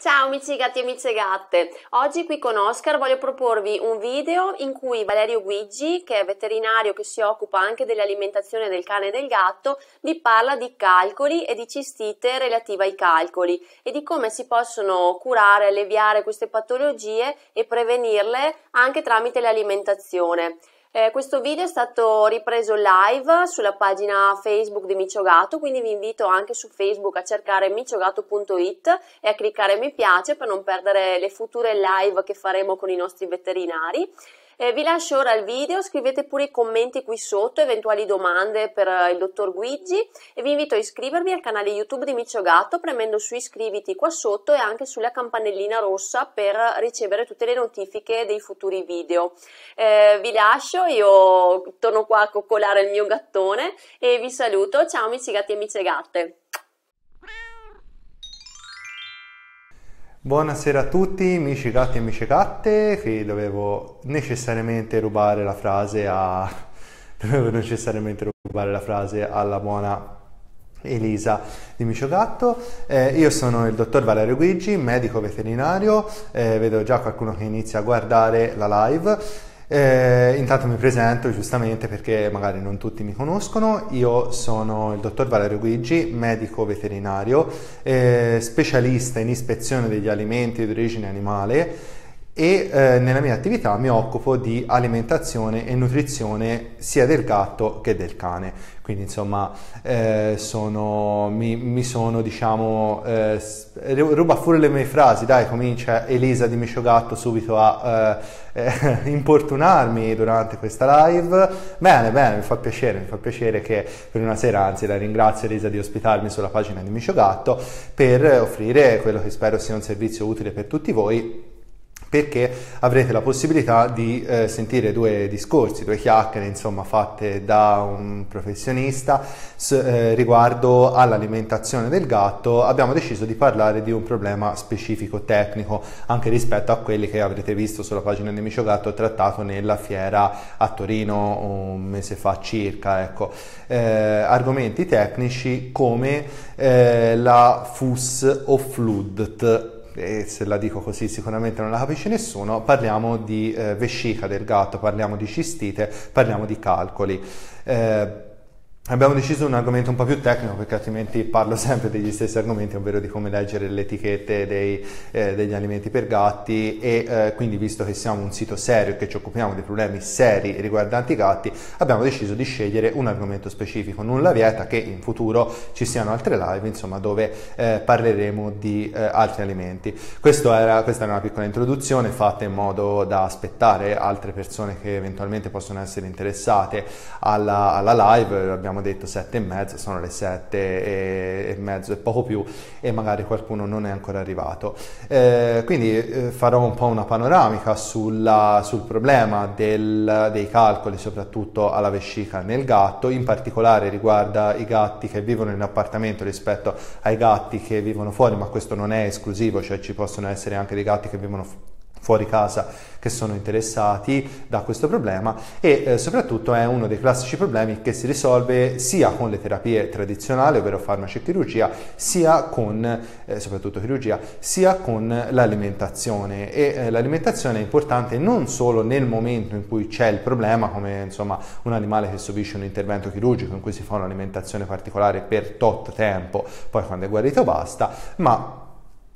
Ciao amici gatti e amici gatte, oggi qui con Oscar voglio proporvi un video in cui Valerio Guiggi, che è veterinario che si occupa anche dell'alimentazione del cane e del gatto, vi parla di calcoli e di cistite relativa ai calcoli e di come si possono curare, alleviare queste patologie e prevenirle anche tramite l'alimentazione. Questo video è stato ripreso live sulla pagina Facebook di MicioGatto, quindi vi invito anche su Facebook a cercare miciogatto.it e a cliccare mi piace per non perdere le future live che faremo con i nostri veterinari. Vi lascio ora il video, scrivete pure i commenti qui sotto, eventuali domande per il dottor Guiggi, e vi invito a iscrivervi al canale YouTube di MicioGatto premendo su iscriviti qua sotto e anche sulla campanellina rossa per ricevere tutte le notifiche dei futuri video. Vi lascio, io torno qua a coccolare il mio gattone e vi saluto. Ciao amici gatti e amici gatte! Buonasera a tutti, amici gatti e amici gatte, che dovevo necessariamente rubare la frase alla buona Elisa di MicioGatto. Io sono il dottor Valerio Guiggi, medico veterinario, vedo già qualcuno che inizia a guardare la live. Intanto mi presento, giustamente, perché magari non tutti mi conoscono. Io sono il dottor Valerio Guiggi, medico veterinario, specialista in ispezione degli alimenti di origine animale, e nella mia attività mi occupo di alimentazione e nutrizione sia del gatto che del cane. Quindi insomma ruba fuori le mie frasi, dai, comincia Elisa di MicioGatto subito a importunarmi durante questa live. Bene, bene, mi fa piacere che per una sera, anzi la ringrazio Elisa di ospitarmi sulla pagina di MicioGatto per offrire quello che spero sia un servizio utile per tutti voi, perché avrete la possibilità di sentire due discorsi, due chiacchiere insomma fatte da un professionista riguardo all'alimentazione del gatto. Abbiamo deciso di parlare di un problema specifico tecnico anche rispetto a quelli che avrete visto sulla pagina di MicioGatto trattato nella fiera a Torino un mese fa circa, ecco. Argomenti tecnici come la FUS o FLUDT. E se la dico così sicuramente non la capisce nessuno. Parliamo di vescica del gatto, parliamo di cistite, parliamo di calcoli. Abbiamo deciso un argomento un po' più tecnico, perché altrimenti parlo sempre degli stessi argomenti, ovvero di come leggere le etichette degli alimenti per gatti, e quindi, visto che siamo un sito serio e che ci occupiamo di problemi seri riguardanti i gatti, abbiamo deciso di scegliere un argomento specifico. Nulla vieta che in futuro ci siano altre live insomma dove parleremo di altri alimenti. Questa era una piccola introduzione fatta in modo da aspettare altre persone che eventualmente possono essere interessate alla live. Abbiamo detto 7:30, sono le 7:30 e poco più, e magari qualcuno non è ancora arrivato, quindi farò un po' una panoramica sul problema dei calcoli, soprattutto alla vescica nel gatto. In particolare riguarda i gatti che vivono in appartamento rispetto ai gatti che vivono fuori, ma questo non è esclusivo, cioè ci possono essere anche dei gatti che vivono fuori casa che sono interessati da questo problema, e soprattutto è uno dei classici problemi che si risolve sia con le terapie tradizionali, ovvero farmaci e chirurgia, sia con soprattutto chirurgia, sia con l'alimentazione. E l'alimentazione è importante non solo nel momento in cui c'è il problema, come insomma un animale che subisce un intervento chirurgico in cui si fa un'alimentazione particolare per tot tempo, poi quando è guarito basta, ma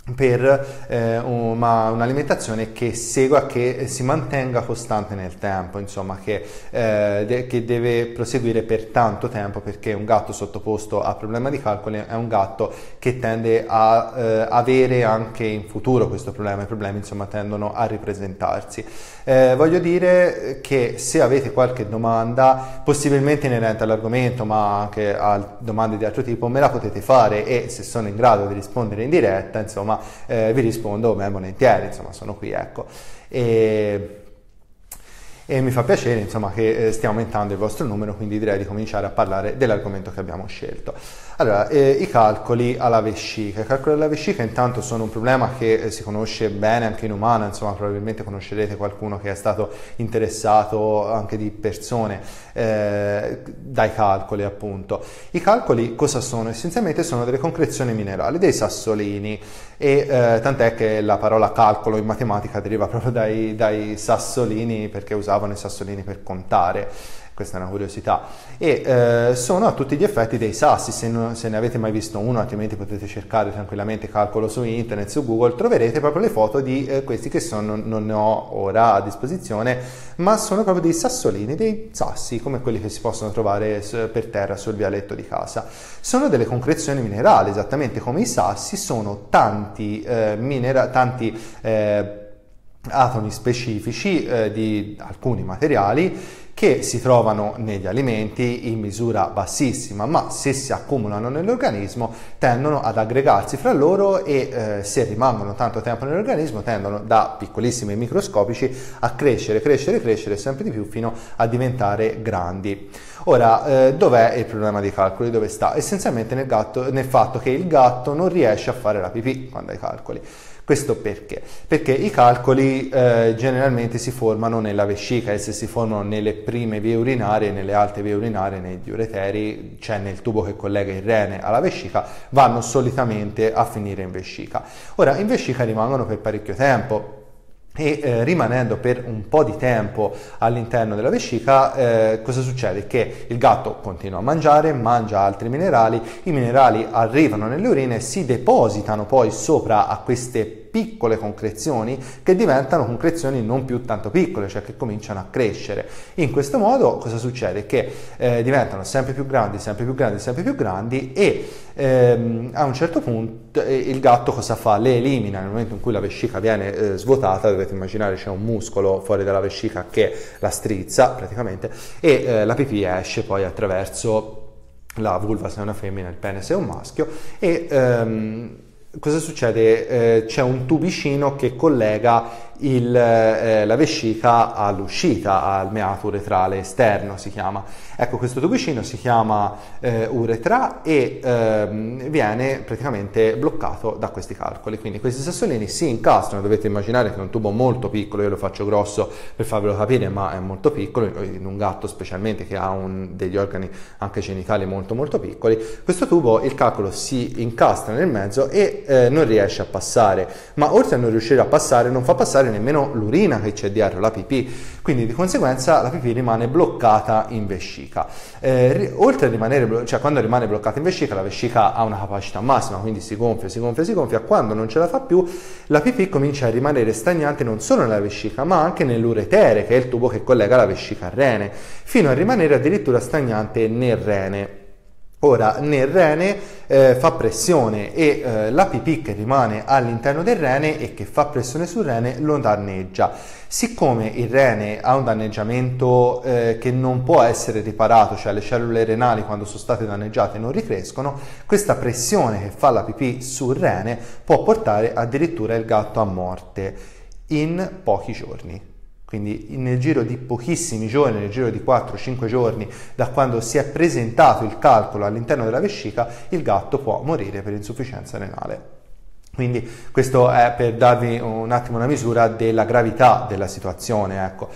un'alimentazione che segua, che si mantenga costante nel tempo, insomma che deve proseguire per tanto tempo, perché un gatto sottoposto a problema di calcoli è un gatto che tende a avere anche in futuro questo problema. I problemi insomma tendono a ripresentarsi. Voglio dire che se avete qualche domanda possibilmente inerente all'argomento, ma anche a domande di altro tipo, me la potete fare, e se sono in grado di rispondere in diretta insomma vi rispondo ben volentieri, insomma sono qui, ecco, e mi fa piacere insomma che stia aumentando il vostro numero, quindi direi di cominciare a parlare dell'argomento che abbiamo scelto. Allora, i calcoli alla vescica. I calcoli alla vescica intanto sono un problema che si conosce bene anche in umana, insomma probabilmente conoscerete qualcuno che è stato interessato anche di persone dai calcoli appunto. I calcoli cosa sono? Essenzialmente sono delle concrezioni minerali, dei sassolini, e tant'è che la parola calcolo in matematica deriva proprio dai sassolini, perché usavano i sassolini per contare. Questa è una curiosità, e sono a tutti gli effetti dei sassi. Se ne avete mai visto uno, altrimenti potete cercare tranquillamente calcolo su internet, su Google, troverete proprio le foto di questi che sono, non ne ho ora a disposizione, ma sono proprio dei sassolini, dei sassi come quelli che si possono trovare per terra sul vialetto di casa. Sono delle concrezioni minerali, esattamente come i sassi, sono tanti atomi specifici di alcuni materiali che si trovano negli alimenti in misura bassissima, ma se si accumulano nell'organismo tendono ad aggregarsi fra loro e se rimangono tanto tempo nell'organismo tendono, da piccolissimi e microscopici, a crescere sempre di più fino a diventare grandi. Ora, dov'è il problema dei calcoli? Dove sta? Essenzialmente nel fatto che il gatto non riesce a fare la pipì quando ha i calcoli. Questo perché? Perché i calcoli generalmente si formano nella vescica, e se si formano nelle prime vie urinarie, nelle alte vie urinarie, nei diureteri, cioè nel tubo che collega il rene alla vescica, vanno solitamente a finire in vescica. Ora, in vescica rimangono per parecchio tempo, e rimanendo per un po' di tempo all'interno della vescica, cosa succede? Che il gatto continua a mangiare, mangia altri minerali, i minerali arrivano nelle urine, si depositano poi sopra a queste piccole concrezioni, che diventano concrezioni non più tanto piccole, cioè che cominciano a crescere. In questo modo cosa succede? Che diventano sempre più grandi e a un certo punto il gatto cosa fa? Le elimina. Nel momento in cui la vescica viene svuotata, dovete immaginare c'è un muscolo fuori dalla vescica che la strizza praticamente, e la pipì esce poi attraverso la vulva se è una femmina, il pene se è un maschio, e cosa succede? C'è un tubicino che collega la vescica all'uscita, al meato uretrale esterno si chiama. Ecco, questo tubicino si chiama uretra e viene praticamente bloccato da questi calcoli. Quindi questi sassolini si incastrano, dovete immaginare che è un tubo molto piccolo, io lo faccio grosso per farvelo capire, ma è molto piccolo, in un gatto specialmente che ha degli organi anche genitali molto piccoli. Questo tubo, il calcolo si incastra nel mezzo e non riesce a passare, ma oltre a non riuscire a passare non fa passare nemmeno l'urina che c'è dietro, la pipì, quindi di conseguenza la pipì rimane bloccata in vescica. Oltre a rimanere, cioè quando rimane bloccata in vescica, la vescica ha una capacità massima, quindi si gonfia, quando non ce la fa più la pipì comincia a rimanere stagnante non solo nella vescica ma anche nell'uretere, che è il tubo che collega la vescica al rene, fino a rimanere addirittura stagnante nel rene. Ora, nel rene fa pressione e la pipì che rimane all'interno del rene e che fa pressione sul rene lo danneggia. Siccome il rene ha un danneggiamento che non può essere riparato, cioè le cellule renali quando sono state danneggiate non ricrescono, questa pressione che fa la pipì sul rene può portare addirittura il gatto a morte in pochi giorni. Quindi nel giro di pochissimi giorni, nel giro di 4-5 giorni da quando si è presentato il calcolo all'interno della vescica, il gatto può morire per insufficienza renale. Quindi questo è per darvi un attimo una misura della gravità della situazione, ecco.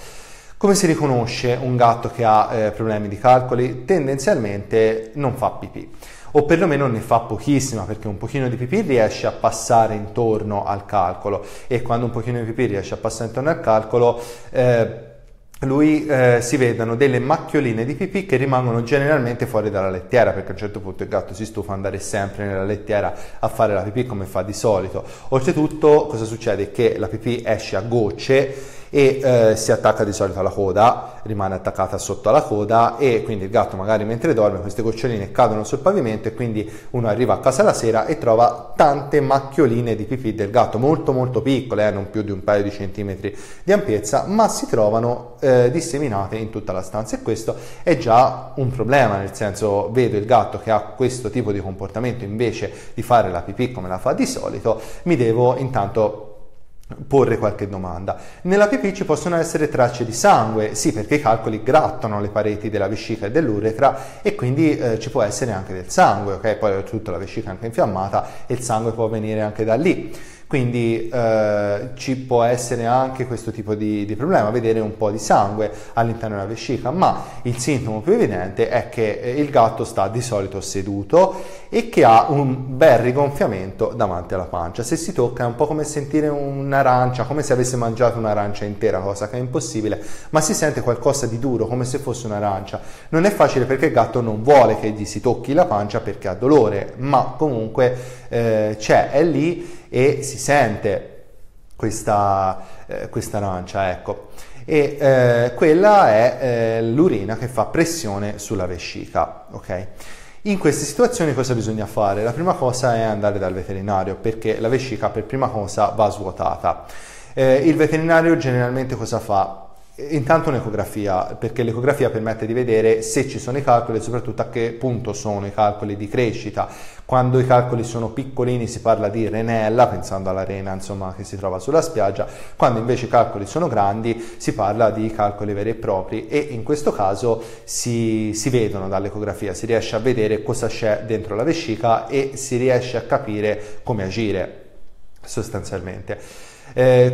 Come si riconosce un gatto che ha problemi di calcoli? Tendenzialmente non fa pipì, o perlomeno ne fa pochissima, perché un pochino di pipì riesce a passare intorno al calcolo, e quando un pochino di pipì riesce a passare intorno al calcolo lui si vedono delle macchioline di pipì che rimangono generalmente fuori dalla lettiera, perché a un certo punto il gatto si stufa di andare sempre nella lettiera a fare la pipì come fa di solito. Oltretutto cosa succede? Che la pipì esce a gocce e si attacca di solito alla coda, rimane attaccata sotto alla coda, e quindi il gatto magari mentre dorme queste goccioline cadono sul pavimento, e quindi uno arriva a casa la sera e trova tante macchioline di pipì del gatto, molto piccole, non più di un paio di centimetri di ampiezza, ma si trovano disseminate in tutta la stanza, e questo è già un problema, nel senso, vedo il gatto che ha questo tipo di comportamento invece di fare la pipì come la fa di solito, mi devo intanto porre qualche domanda. Nella pipì ci possono essere tracce di sangue, sì, perché i calcoli grattano le pareti della vescica e dell'uretra, e quindi ci può essere anche del sangue, ok? Poi tutta la vescica è anche infiammata e il sangue può venire anche da lì. Quindi ci può essere anche questo tipo di problema, vedere un po' di sangue all'interno della vescica, ma il sintomo più evidente è che il gatto sta di solito seduto e che ha un bel rigonfiamento davanti alla pancia. Se si tocca è un po' come sentire un'arancia, come se avesse mangiato un'arancia intera, cosa che è impossibile, ma si sente qualcosa di duro, come se fosse un'arancia. Non è facile perché il gatto non vuole che gli si tocchi la pancia perché ha dolore, ma comunque c'è, è lì e si sente questa arancia, ecco. E quella è l'urina che fa pressione sulla vescica, ok? In queste situazioni cosa bisogna fare? La prima cosa è andare dal veterinario, perché la vescica per prima cosa va svuotata. Il veterinario generalmente cosa fa? Intanto un'ecografia, perché l'ecografia permette di vedere se ci sono i calcoli e soprattutto a che punto sono i calcoli di crescita. Quando i calcoli sono piccolini si parla di renella, pensando alla rena insomma che si trova sulla spiaggia, quando invece i calcoli sono grandi si parla di calcoli veri e propri, e in questo caso si vedono dall'ecografia, si riesce a vedere cosa c'è dentro la vescica e si riesce a capire come agire sostanzialmente.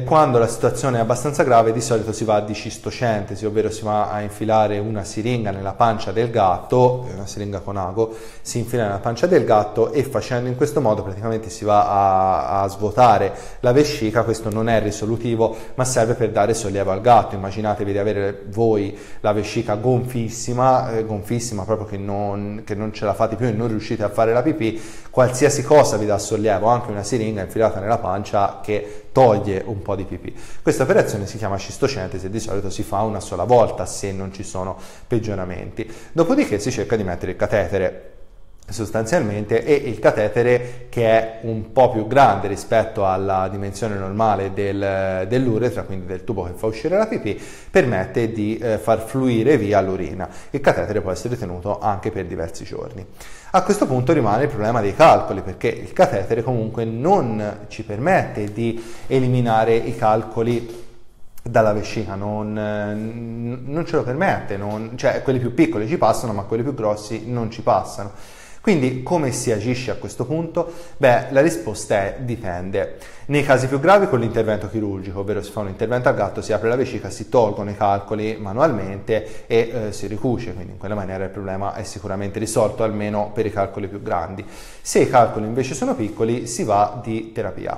Quando la situazione è abbastanza grave di solito si va di cistocentesi, ovvero si va a infilare una siringa nella pancia del gatto, una siringa con ago, si infila nella pancia del gatto e facendo in questo modo praticamente si va a svuotare la vescica. Questo non è risolutivo ma serve per dare sollievo al gatto. Immaginatevi di avere voi la vescica gonfissima, gonfissima proprio che non ce la fate più e non riuscite a fare la pipì, qualsiasi cosa vi dà sollievo, anche una siringa infilata nella pancia che toglie un po' di pipì. Questa operazione si chiama cistocentesi e di solito si fa una sola volta se non ci sono peggioramenti. Dopodiché si cerca di mettere il catetere sostanzialmente, e il catetere che è un po' più grande rispetto alla dimensione normale dell'uretra, quindi del tubo che fa uscire la pipì, permette di far fluire via l'urina. Il catetere può essere tenuto anche per diversi giorni. A questo punto rimane il problema dei calcoli, perché il catetere comunque non ci permette di eliminare i calcoli dalla vescica, non ce lo permette, cioè quelli più piccoli ci passano ma quelli più grossi non ci passano. Quindi come si agisce a questo punto? Beh, la risposta è dipende. Nei casi più gravi con l'intervento chirurgico, ovvero si fa un intervento al gatto, si apre la vescica, si tolgono i calcoli manualmente e si ricuce, quindi in quella maniera il problema è sicuramente risolto, almeno per i calcoli più grandi. Se i calcoli invece sono piccoli si va di terapia.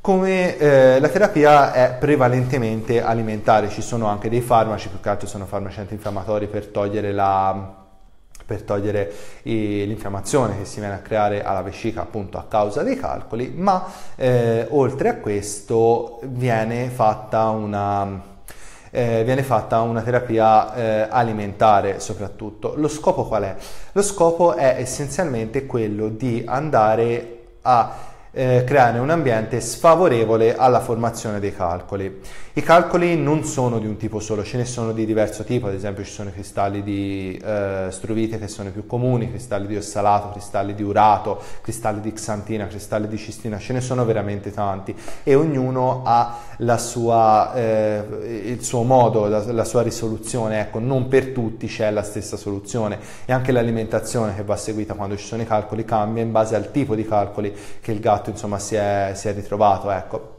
Come la terapia è prevalentemente alimentare, ci sono anche dei farmaci, più che altro sono farmaci antinfiammatori per togliere l'infiammazione che si viene a creare alla vescica appunto a causa dei calcoli, ma oltre a questo viene fatta una terapia alimentare soprattutto. Lo scopo qual è? Lo scopo è essenzialmente quello di andare a creare un ambiente sfavorevole alla formazione dei calcoli. I calcoli non sono di un tipo solo, ce ne sono di diverso tipo, ad esempio ci sono i cristalli di struvite che sono i più comuni, cristalli di ossalato, cristalli di urato, cristalli di xantina, cristalli di cistina, ce ne sono veramente tanti e ognuno ha il suo modo, la sua risoluzione, ecco, non per tutti c'è la stessa soluzione, e anche l'alimentazione che va seguita quando ci sono i calcoli cambia in base al tipo di calcoli che il gatto insomma si è ritrovato, ecco.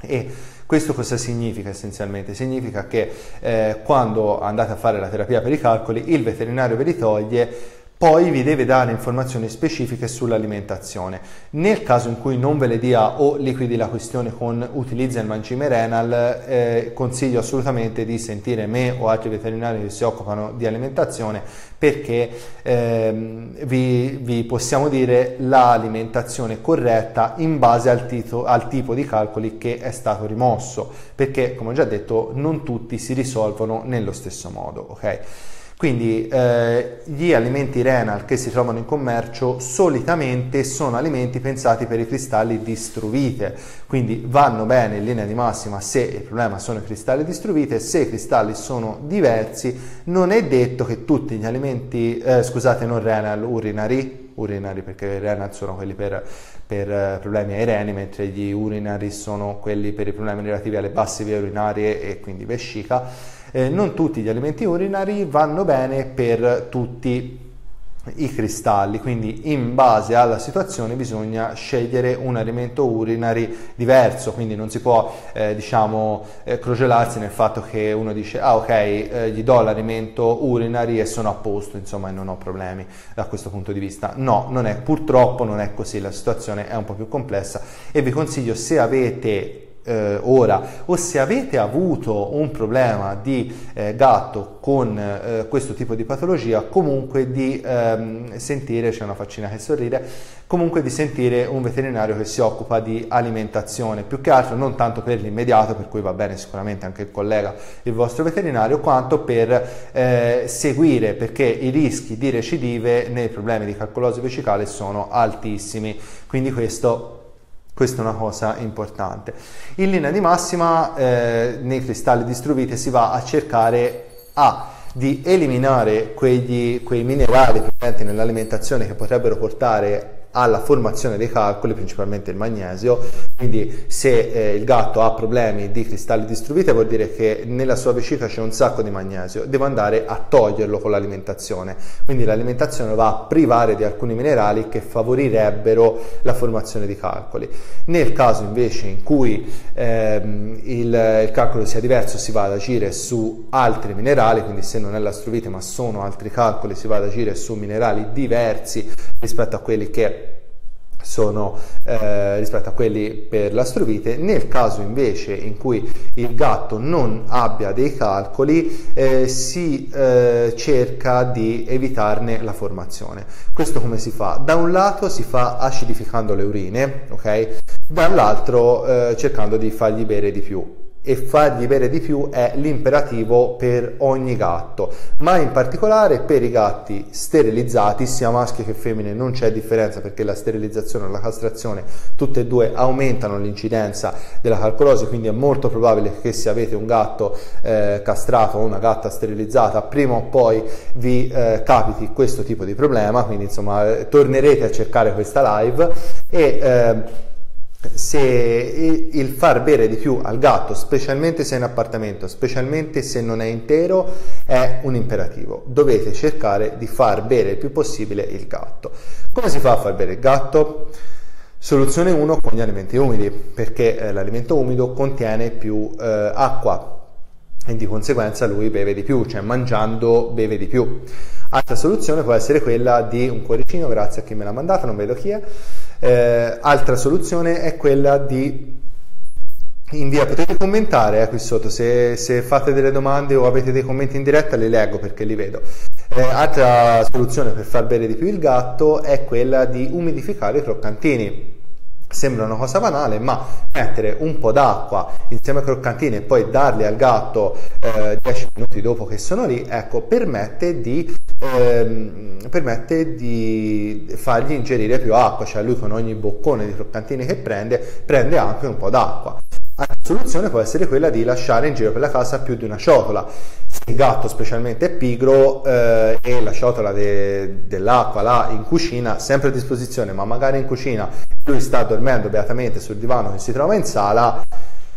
E questo cosa significa essenzialmente? Significa che quando andate a fare la terapia per i calcoli il veterinario ve li toglie, poi vi deve dare informazioni specifiche sull'alimentazione. Nel caso in cui non ve le dia o liquidi la questione con utilizza il mangime renal, consiglio assolutamente di sentire me o altri veterinari che si occupano di alimentazione, perché vi possiamo dire l'alimentazione corretta in base al tipo di calcoli che è stato rimosso, perché come ho già detto non tutti si risolvono nello stesso modo, ok? Quindi gli alimenti renal che si trovano in commercio solitamente sono alimenti pensati per i cristalli di struvite, quindi vanno bene in linea di massima se il problema sono i cristalli di struvite. Se i cristalli sono diversi non è detto che tutti gli alimenti, scusate non renal, urinari, perché i renal sono quelli per problemi ai reni, mentre gli urinari sono quelli per i problemi relativi alle basse vie urinarie e quindi vescica. Non tutti gli alimenti urinari vanno bene per tutti i cristalli, quindi in base alla situazione bisogna scegliere un alimento urinary diverso, quindi non si può crogelarsi nel fatto che uno dice ah ok, gli do l'alimento urinary e sono a posto, insomma, e non ho problemi da questo punto di vista. No, non è, purtroppo non è così, la situazione è un po' più complessa e vi consiglio, se avete ora o se avete avuto un problema di gatto con questo tipo di patologia, comunque di sentire, c'è una faccina che sorride, comunque di sentire un veterinario che si occupa di alimentazione, più che altro non tanto per l'immediato, per cui va bene sicuramente anche il collega, il vostro veterinario, quanto per seguire, perché i rischi di recidive nei problemi di calcolosi vescicale sono altissimi, quindi questa è una cosa importante. In linea di massima, nei cristalli di struvite si va a cercare di eliminare quei minerali presenti nell'alimentazione che potrebbero portare alla formazione dei calcoli, principalmente il magnesio. Quindi se il gatto ha problemi di cristalli di struvite vuol dire che nella sua vescica c'è un sacco di magnesio, devo andare a toglierlo con l'alimentazione, quindi l'alimentazione va a privare di alcuni minerali che favorirebbero la formazione di calcoli. Nel caso invece in cui il calcolo sia diverso, si va ad agire su altri minerali, quindi se non è la struvite ma sono altri calcoli si va ad agire su minerali diversi rispetto a quelli che sono rispetto a quelli per la struvite. Nel caso invece in cui il gatto non abbia dei calcoli, si cerca di evitarne la formazione. Questo come si fa? Da un lato si fa acidificando le urine, ok? Dall'altro cercando di fargli bere di più. E fargli bere di più è l'imperativo per ogni gatto, ma in particolare per i gatti sterilizzati, sia maschi che femmine non c'è differenza, perché la sterilizzazione o la castrazione tutte e due aumentano l'incidenza della calcolosi, quindi è molto probabile che se avete un gatto castrato o una gatta sterilizzata prima o poi vi capiti questo tipo di problema, quindi insomma tornerete a cercare questa live. E se il far bere di più al gatto, specialmente se è in appartamento, specialmente se non è intero, è un imperativo, dovete cercare di far bere il più possibile il gatto. Come si fa a far bere il gatto? Soluzione 1, con gli alimenti umidi, perché l'alimento umido contiene più acqua e di conseguenza lui beve di più, cioè mangiando beve di più. Altra soluzione può essere quella di un cuoricino, grazie a chi me l'ha mandata, non vedo chi è. Altra soluzione è quella di potete commentare qui sotto, se fate delle domande o avete dei commenti in diretta li leggo perché li vedo. Altra soluzione per far bere di più il gatto è quella di umidificare i croccantini. Sembra una cosa banale, ma mettere un po' d'acqua insieme ai croccantini e poi darli al gatto 10 minuti dopo che sono lì, ecco, permette di fargli ingerire più acqua, cioè lui con ogni boccone di croccantini che prende anche un po' d'acqua. Altra soluzione può essere quella di lasciare in giro per la casa più di una ciotola. Se il gatto specialmente è pigro e la ciotola dell'acqua là in cucina, sempre a disposizione, ma magari in cucina lui sta dormendo beatamente sul divano che si trova in sala,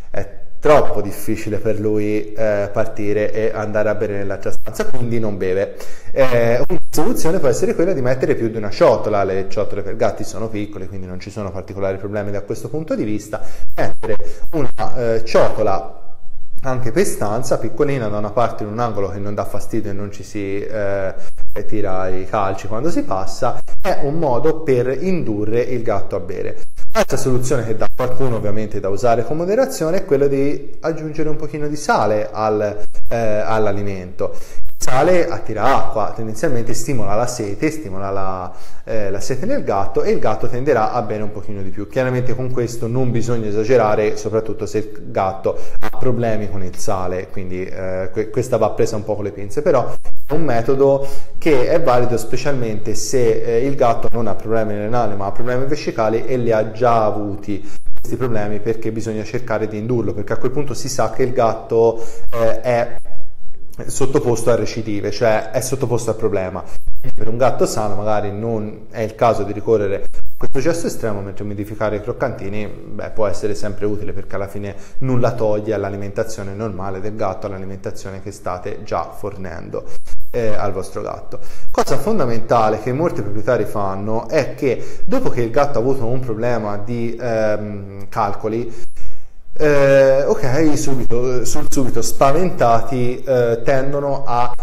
è troppo difficile per lui partire e andare a bere nell'altra stanza, quindi non beve. Una soluzione può essere quella di mettere più di una ciotola, le ciotole per gatti sono piccole quindi non ci sono particolari problemi da questo punto di vista, mettere una ciotola anche per stanza, piccolina, da una parte in un angolo che non dà fastidio e non ci si tira i calci quando si passa, è un modo per indurre il gatto a bere. Altra soluzione che da qualcuno ovviamente da usare con moderazione è quella di aggiungere un pochino di sale all'alimento. Il sale attira acqua, tendenzialmente stimola la sete, stimola la sete nel gatto e il gatto tenderà a bere un pochino di più. Chiaramente con questo non bisogna esagerare, soprattutto se il gatto ha problemi con il sale, quindi questa va presa un po' con le pinze, però è un metodo che è valido specialmente se il gatto non ha problemi renali ma ha problemi vescicali e li ha già avuti questi problemi, perché bisogna cercare di indurlo, perché a quel punto si sa che il gatto è sottoposto a recidive, cioè è sottoposto al problema. Per un gatto sano magari non è il caso di ricorrere a questo gesto estremo, mentre umidificare i croccantini può essere sempre utile, perché alla fine nulla toglie all'alimentazione normale del gatto, all'alimentazione che state già fornendo. al vostro gatto. Cosa fondamentale che molti proprietari fanno è che dopo che il gatto ha avuto un problema di calcoli, subito spaventati tendono a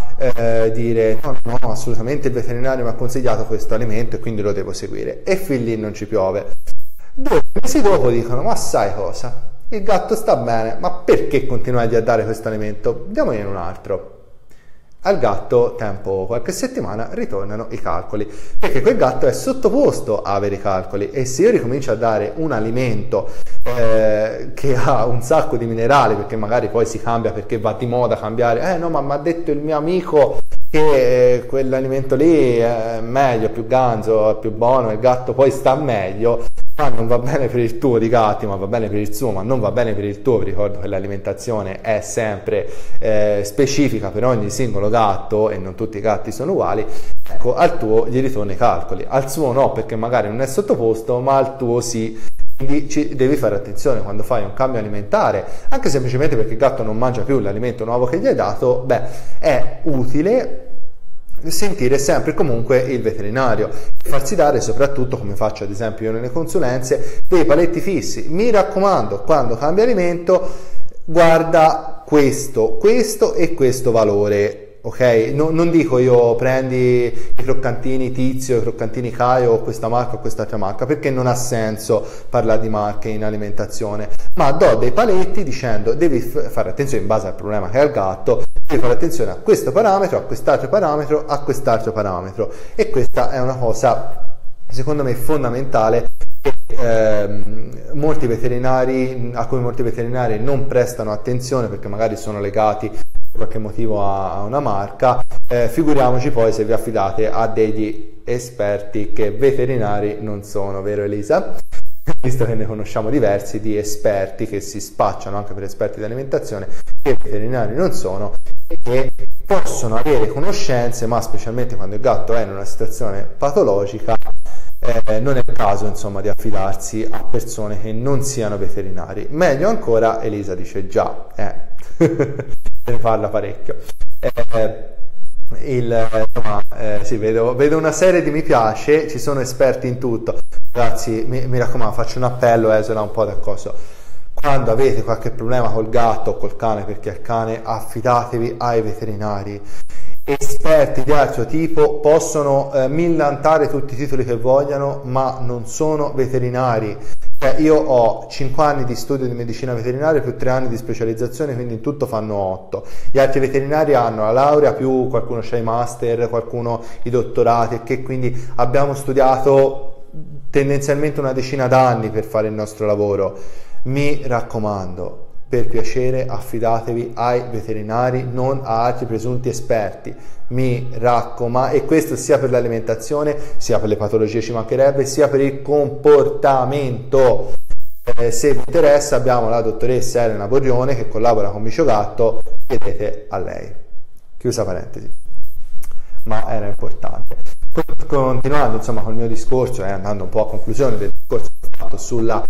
dire no, assolutamente il veterinario mi ha consigliato questo alimento e quindi lo devo seguire, e fin lì non ci piove. 2 mesi dopo dicono: ma sai cosa, il gatto sta bene, ma perché continuare a dare questo alimento? Diamogliene un altro. Al gatto, tempo qualche settimana, ritornano i calcoli, perché quel gatto è sottoposto a avere i calcoli, e se io ricomincio a dare un alimento che ha un sacco di minerali, perché magari poi si cambia perché va di moda cambiare, no, ma mi ha detto il mio amico che quell'alimento lì è meglio, è più ganzo, è più buono, il gatto poi sta meglio. Ma non va bene per il tuo di gatti, ma va bene per il suo, ma non va bene per il tuo. Vi ricordo che l'alimentazione è sempre specifica per ogni singolo gatto e non tutti i gatti sono uguali. Ecco, al tuo gli ritorna i calcoli, al suo no, perché magari non è sottoposto, ma al tuo sì. Quindi devi fare attenzione quando fai un cambio alimentare, anche semplicemente perché il gatto non mangia più l'alimento nuovo che gli hai dato. Beh, è utile sentire sempre comunque il veterinario, farsi dare, soprattutto come faccio ad esempio io nelle consulenze, dei paletti fissi. Mi raccomando, quando cambia alimento, guarda questo e questo valore. Ok, no, non dico io prendi i croccantini Tizio, i croccantini Caio, questa marca o quest'altra marca, perché non ha senso parlare di marche in alimentazione, ma do dei paletti dicendo devi fare attenzione in base al problema che ha il gatto, devi fare attenzione a questo parametro, a quest'altro parametro, a quest'altro parametro. E questa è una cosa secondo me fondamentale, a cui molti veterinari non prestano attenzione, perché magari sono legati per qualche motivo a una marca. Figuriamoci poi se vi affidate a degli esperti che veterinari non sono, vero Elisa? Visto che ne conosciamo diversi di esperti che si spacciano anche per esperti di alimentazione, che veterinari non sono, e possono avere conoscenze, ma specialmente quando il gatto è in una situazione patologica non è il caso, insomma, di affidarsi a persone che non siano veterinari. Meglio ancora, Elisa dice già, ne parla parecchio. Sì, vedo una serie di mi piace, ci sono esperti in tutto. Ragazzi, mi raccomando, faccio un appello, esula un po' da coso. Quando avete qualche problema col gatto o col cane, perché al cane, affidatevi ai veterinari. Esperti di altro tipo possono millantare tutti i titoli che vogliano, ma non sono veterinari. Io ho 5 anni di studio di medicina veterinaria più 3 anni di specializzazione, quindi in tutto fanno 8. Gli altri veterinari hanno la laurea, più qualcuno c'ha i master, qualcuno i dottorati, e che quindi abbiamo studiato tendenzialmente una decina d'anni per fare il nostro lavoro. Mi raccomando, per piacere, affidatevi ai veterinari, non a altri presunti esperti. Mi raccomando, e questo sia per l'alimentazione, sia per le patologie, ci mancherebbe, sia per il comportamento. Se vi interessa, abbiamo la dottoressa Elena Borione che collabora con MicioGatto, chiedete a lei. Chiusa parentesi. Ma era importante. Continuando, insomma, col mio discorso e andando un po' a conclusione del discorso fatto sulla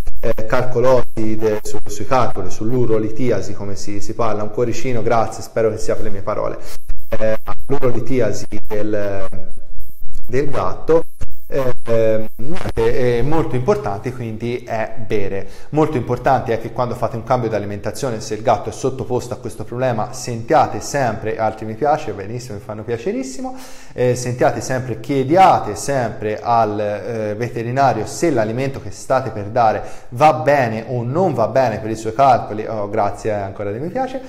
calcoloside, sui calcoli, sull'urolitiasi, come si parla, un cuoricino, grazie, spero che sia per le mie parole, l'urolitiasi del gatto. Molto importante quindi è bere. Molto importante è che quando fate un cambio di alimentazione, se il gatto è sottoposto a questo problema, sentiate sempre, altri mi piace, benissimo, mi fanno piacerissimo, sentiate sempre, chiediate sempre al veterinario se l'alimento che state per dare va bene o non va bene per i suoi calcoli. Grazie ancora dei mi piace.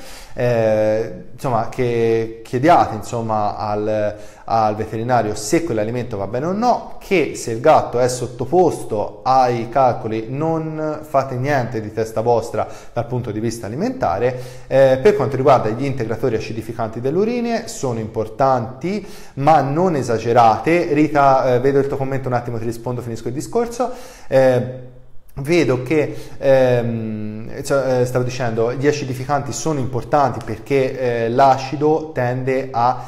Insomma, che chiediate insomma al veterinario se quell'alimento va bene o no, che se il gatto è sottoposto ai calcoli non fate niente di testa vostra dal punto di vista alimentare. Per quanto riguarda gli integratori acidificanti dell'urine, sono importanti ma non esagerate. Rita, vedo il tuo commento, un attimo ti rispondo, finisco il discorso. Vedo che stavo dicendo, gli acidificanti sono importanti perché l'acido tende a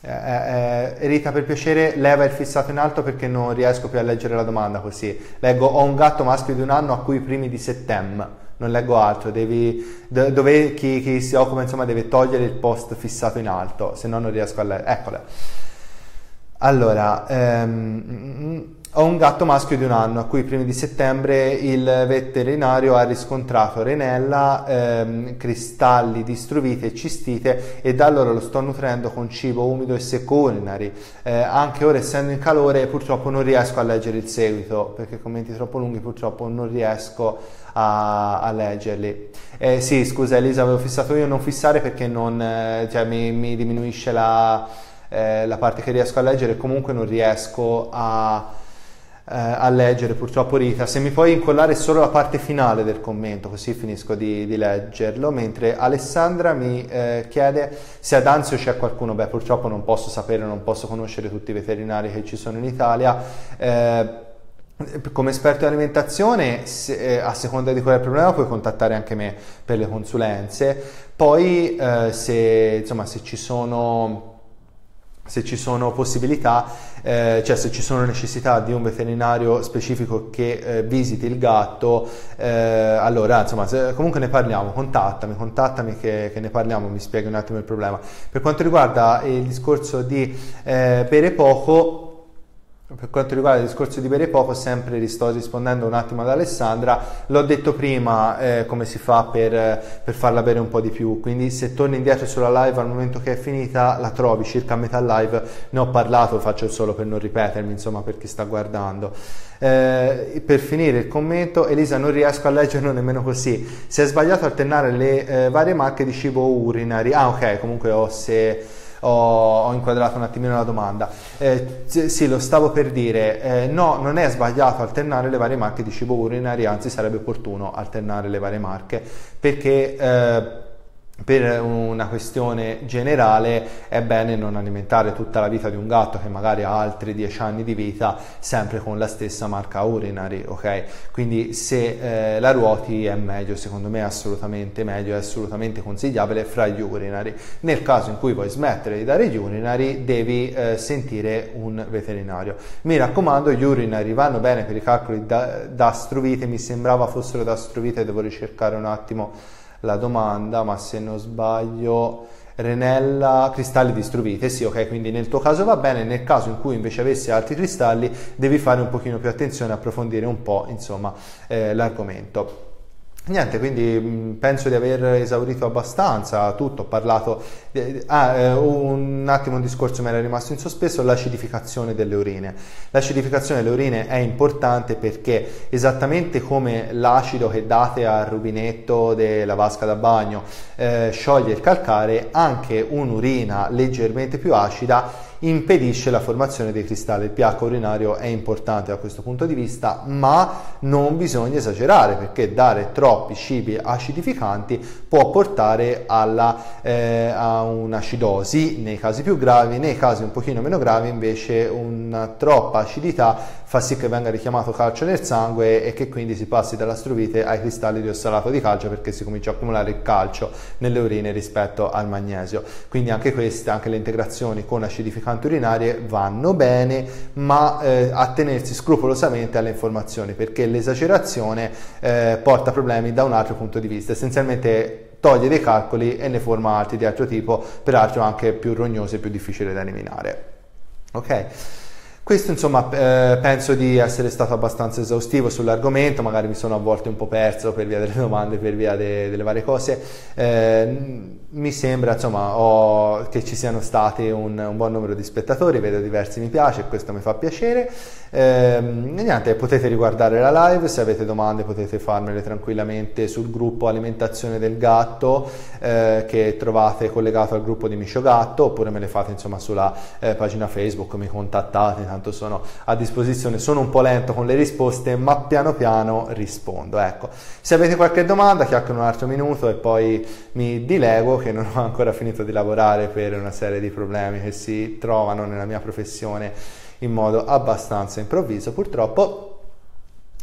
Rita, per piacere leva il fissato in alto perché non riesco più a leggere la domanda. Così leggo: ho un gatto maschio di 1 anno a cui i primi di settembre non leggo altro, devi, dove chi si occupa insomma deve togliere il post fissato in alto, se no non riesco a leggere. Eccola. Allora, ho un gatto maschio di 1 anno a cui i primi di settembre il veterinario ha riscontrato renella, cristalli di struvite e cistite, e da allora lo sto nutrendo con cibo umido e secco urinari. Anche ora, essendo in calore, purtroppo non riesco a leggere il seguito, perché commenti troppo lunghi purtroppo non riesco a leggerli. Sì, scusa Elisa, avevo fissato io, non fissare perché non, cioè, mi diminuisce la parte che riesco a leggere, comunque non riesco a leggere purtroppo. Rita, se mi puoi incollare solo la parte finale del commento così finisco di leggerlo. Mentre Alessandra mi chiede se ad Anzio c'è qualcuno. Beh, purtroppo non posso sapere, non posso conoscere tutti i veterinari che ci sono in Italia. Come esperto di alimentazione, a seconda di qual è il problema, puoi contattare anche me per le consulenze. Poi se ci sono possibilità, cioè se ci sono necessità di un veterinario specifico che visiti il gatto, allora insomma comunque ne parliamo, contattami che ne parliamo, mi spieghi un attimo il problema. Per quanto riguarda il discorso di bere poco, sempre sto rispondendo un attimo ad Alessandra, l'ho detto prima come si fa per farla bere un po' di più, quindi se torni indietro sulla live al momento che è finita la trovi, circa a metà live ne ho parlato, faccio solo per non ripetermi insomma per chi sta guardando. Per finire il commento, Elisa, non riesco a leggerlo nemmeno così, se è sbagliato alternare le varie marche di cibo urinari. Ah ok, comunque ho inquadrato un attimino la domanda. Sì, lo stavo per dire, no, non è sbagliato alternare le varie marche di cibo urinari, anzi sarebbe opportuno alternare le varie marche, perché per una questione generale è bene non alimentare tutta la vita di un gatto che magari ha altri 10 anni di vita sempre con la stessa marca urinari, ok? Quindi se la ruoti è meglio, secondo me è assolutamente meglio, è assolutamente consigliabile fra gli urinari. Nel caso in cui vuoi smettere di dare gli urinari devi sentire un veterinario. Mi raccomando, gli urinari vanno bene per i calcoli da struvite, mi sembrava fossero da struvite, devo ricercare un attimo la domanda, ma se non sbaglio renella, cristalli di struvite, sì ok, quindi nel tuo caso va bene. Nel caso in cui invece avessi altri cristalli devi fare un pochino più attenzione, approfondire un po' insomma l'argomento. Niente, quindi penso di aver esaurito abbastanza tutto, ho parlato un attimo, un discorso mi era rimasto in sospeso, l'acidificazione delle urine. L'acidificazione delle urine è importante perché esattamente come l'acido che date al rubinetto della vasca da bagno scioglie il calcare, anche un'urina leggermente più acida impedisce la formazione dei cristalli. Il pH urinario è importante da questo punto di vista, ma non bisogna esagerare, perché dare troppi cibi acidificanti può portare a un'acidosi nei casi più gravi. Nei casi un pochino meno gravi invece una troppa acidità fa sì che venga richiamato calcio nel sangue e che quindi si passi dalla struvite ai cristalli di ossalato di calcio, perché si comincia a accumulare il calcio nelle urine rispetto al magnesio. Quindi anche queste, anche le integrazioni con acidificanti urinarie vanno bene, ma attenersi scrupolosamente alle informazioni, perché l'esagerazione porta problemi da un altro punto di vista, essenzialmente toglie dei calcoli e ne forma altri di altro tipo, peraltro anche più rognosi e più difficili da eliminare. Ok? Questo insomma penso di essere stato abbastanza esaustivo sull'argomento, magari mi sono a volte un po' perso per via delle domande, per via delle varie cose. Mi sembra insomma che ci siano stati un buon numero di spettatori, vedo diversi mi piace, questo mi fa piacere. Niente, potete riguardare la live, se avete domande potete farmele tranquillamente sul gruppo Alimentazione del Gatto che trovate collegato al gruppo di MicioGatto, oppure me le fate insomma sulla pagina Facebook, mi contattate, sono a disposizione. Sono un po' lento con le risposte, ma piano piano rispondo. Ecco, se avete qualche domanda chiacchiero un altro minuto e poi mi dilego, che non ho ancora finito di lavorare per una serie di problemi che si trovano nella mia professione in modo abbastanza improvviso purtroppo.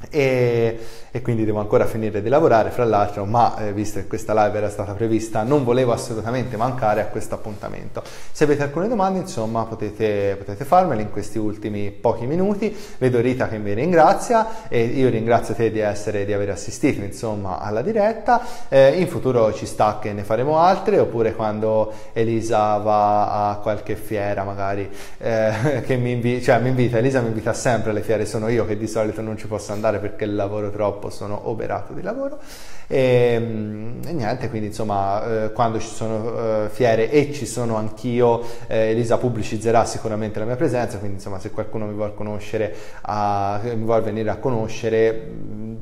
e quindi devo ancora finire di lavorare, fra l'altro, ma visto che questa live era stata prevista non volevo assolutamente mancare a questo appuntamento. Se avete alcune domande, insomma, potete farmele in questi ultimi pochi minuti. Vedo Rita che mi ringrazia e io ringrazio te di aver assistito, insomma, alla diretta. In futuro ci sta che ne faremo altre, oppure quando Elisa va a qualche fiera magari che mi invita. Elisa mi invita sempre alle fiere, sono io che di solito non ci posso andare perché lavoro troppo, sono oberato di lavoro e niente, quindi insomma quando ci sono fiere e ci sono anch'io, Elisa pubblicizzerà sicuramente la mia presenza, quindi insomma se qualcuno mi vuol conoscere, mi vuol venire a conoscere,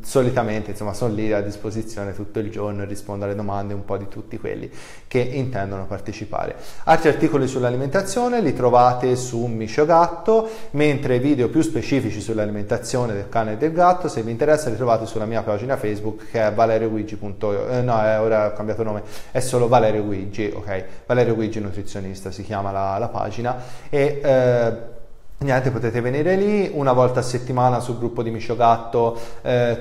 solitamente insomma sono lì a disposizione tutto il giorno e rispondo alle domande un po' di tutti quelli che intendono partecipare. Altri articoli sull'alimentazione li trovate su MicioGatto, mentre video più specifici sull'alimentazione del cane e del gatto, se vi interessa, li trovate sulla mia pagina Facebook che è Valerio Guiggi. Ora ho cambiato nome, è solo Valerio Guiggi, ok? Valerio Guiggi nutrizionista si chiama la pagina e niente, potete venire lì. Una volta a settimana sul gruppo di MicioGatto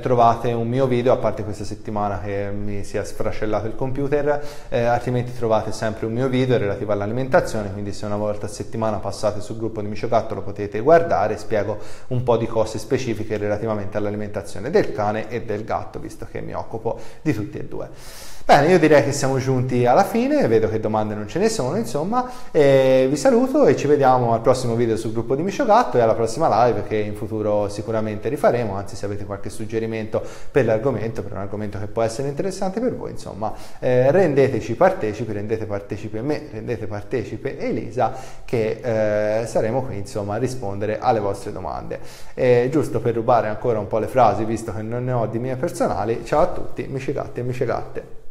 trovate un mio video, a parte questa settimana che mi si è sfracellato il computer, altrimenti trovate sempre un mio video relativo all'alimentazione, quindi se una volta a settimana passate sul gruppo di MicioGatto lo potete guardare, spiego un po' di cose specifiche relativamente all'alimentazione del cane e del gatto, visto che mi occupo di tutti e due. Bene, io direi che siamo giunti alla fine, vedo che domande non ce ne sono, insomma, e vi saluto e ci vediamo al prossimo video sul gruppo di MicioGatto e alla prossima live che in futuro sicuramente rifaremo, anzi se avete qualche suggerimento per l'argomento, per un argomento che può essere interessante per voi, insomma, rendeteci partecipi, rendete partecipe me, rendete partecipe Elisa, che saremo qui insomma a rispondere alle vostre domande. Giusto per rubare ancora un po' le frasi, visto che non ne ho di mie personali, ciao a tutti, MicioGatti e MicioGatte.